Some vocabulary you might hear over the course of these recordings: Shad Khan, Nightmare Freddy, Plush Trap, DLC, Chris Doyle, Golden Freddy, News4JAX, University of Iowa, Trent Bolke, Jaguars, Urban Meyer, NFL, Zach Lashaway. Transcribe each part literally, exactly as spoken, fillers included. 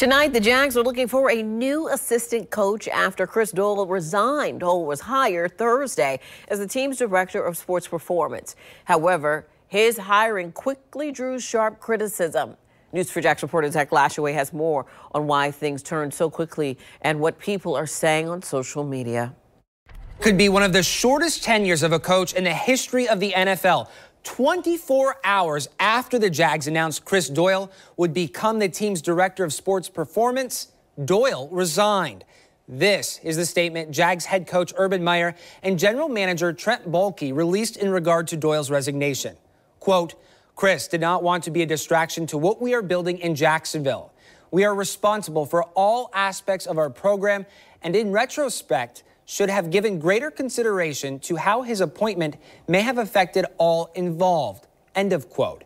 Tonight, the Jags are looking for a new assistant coach after Chris Doyle resigned. Doyle was hired Thursday as the team's director of sports performance. However, his hiring quickly drew sharp criticism. News four Jax reporter Zach Lashaway has more on why things turned so quickly and what people are saying on social media. Could be one of the shortest tenures of a coach in the history of the N F L. twenty-four hours after the Jags announced Chris Doyle would become the team's director of sports performance, Doyle resigned. This is the statement Jags head coach Urban Meyer and general manager Trent Bolke released in regard to Doyle's resignation. Quote, "Chris did not want to be a distraction to what we are building in Jacksonville. We are responsible for all aspects of our program and in retrospect, should have given greater consideration to how his appointment may have affected all involved." End of quote.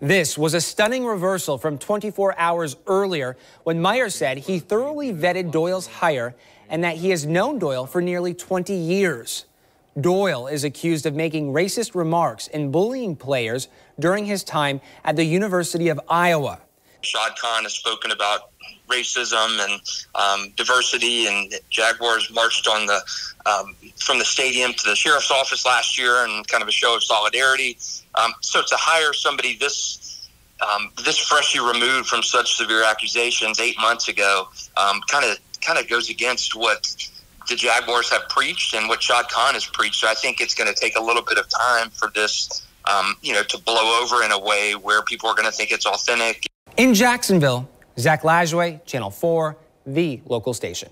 This was a stunning reversal from twenty-four hours earlier when Meyer said he thoroughly vetted Doyle's hire and that he has known Doyle for nearly twenty years. Doyle is accused of making racist remarks and bullying players during his time at the University of Iowa. Shad Khan has spoken about racism and um, diversity, and Jaguars marched on the um, from the stadium to the sheriff's office last year, and kind of a show of solidarity. Um, so to hire somebody this um, this freshly removed from such severe accusations eight months ago kind of kind of goes against what the Jaguars have preached and what Shad Khan has preached. So I think it's going to take a little bit of time for this, um, you know, to blow over in a way where people are going to think it's authentic. In Jacksonville, Zach Lashaway, Channel four, the local station.